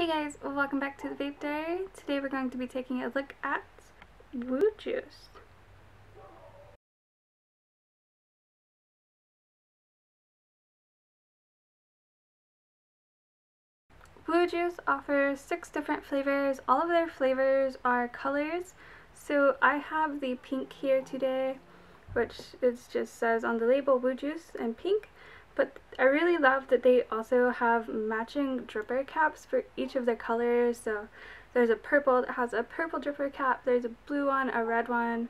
Hey guys, welcome back to the Vape Diary. Today we're going to be taking a look at Woo Joose. Woo Joose offers 6 different flavors. All of their flavors are colors. So I have the pink here today, which it just says on the label Woo Joose and pink. But I really love that they also have matching dripper caps for each of their colors. So there's a purple that has a purple dripper cap, there's a blue one, a red one,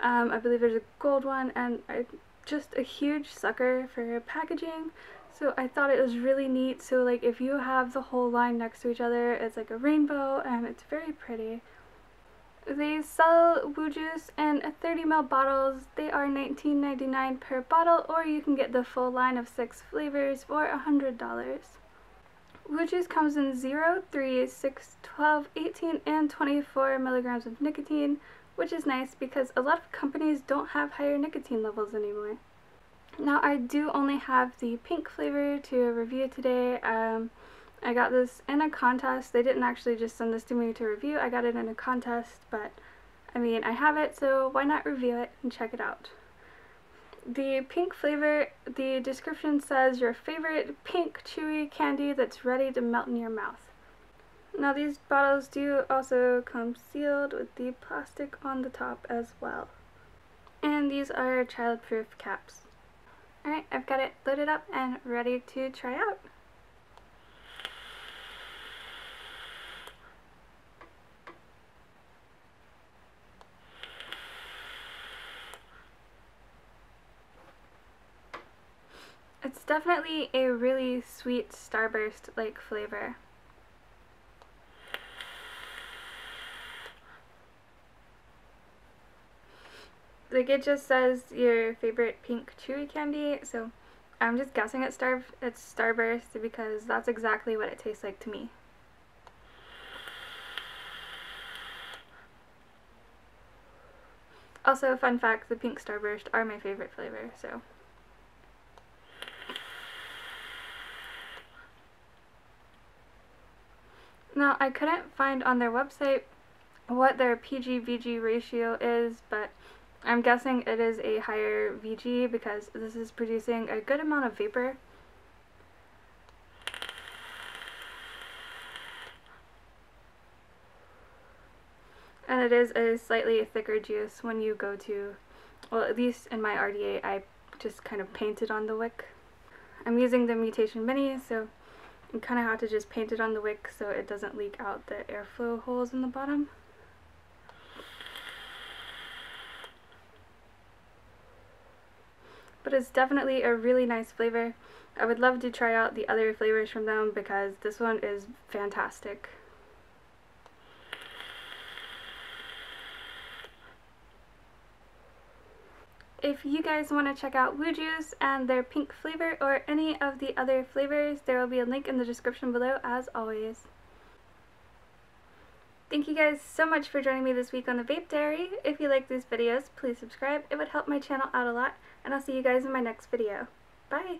I believe there's a gold one, and I'm just a huge sucker for packaging. So I thought it was really neat. So like if you have the whole line next to each other, it's like a rainbow and it's very pretty. They sell Woo Joose in 30ml bottles. They are $19.99 per bottle, or you can get the full line of 6 flavors for $100. Woo Joose comes in 0, 3, 6, 12, 18, and 24 milligrams of nicotine, which is nice because a lot of companies don't have higher nicotine levels anymore. Now I do only have the pink flavor to review today. I got this in a contest. They didn't actually just send this to me to review. I got it in a contest, but I mean, I have it, so why not review it and check it out. The pink flavor, the description says your favorite pink chewy candy that's ready to melt in your mouth. Now these bottles do also come sealed with the plastic on the top as well. And these are childproof caps. Alright, I've got it loaded up and ready to try out. It's definitely a really sweet starburst-like flavor. Like it just says your favorite pink chewy candy, so I'm just guessing it's starburst because that's exactly what it tastes like to me. Also, fun fact, the pink starburst are my favorite flavor, so. Now, I couldn't find on their website what their PG-VG ratio is, but I'm guessing it is a higher VG because this is producing a good amount of vapor. And it is a slightly thicker juice when you go to, well, at least in my RDA, I just kind of painted on the wick. I'm using the Mutation Mini, so you kind of have to just paint it on the wick so it doesn't leak out the airflow holes in the bottom. But it's definitely a really nice flavor. I would love to try out the other flavors from them because this one is fantastic. If you guys want to check out Woo Joose and their pink flavor or any of the other flavors, there will be a link in the description below as always. Thank you guys so much for joining me this week on the Vape Diary. If you like these videos, please subscribe. It would help my channel out a lot, and I'll see you guys in my next video. Bye!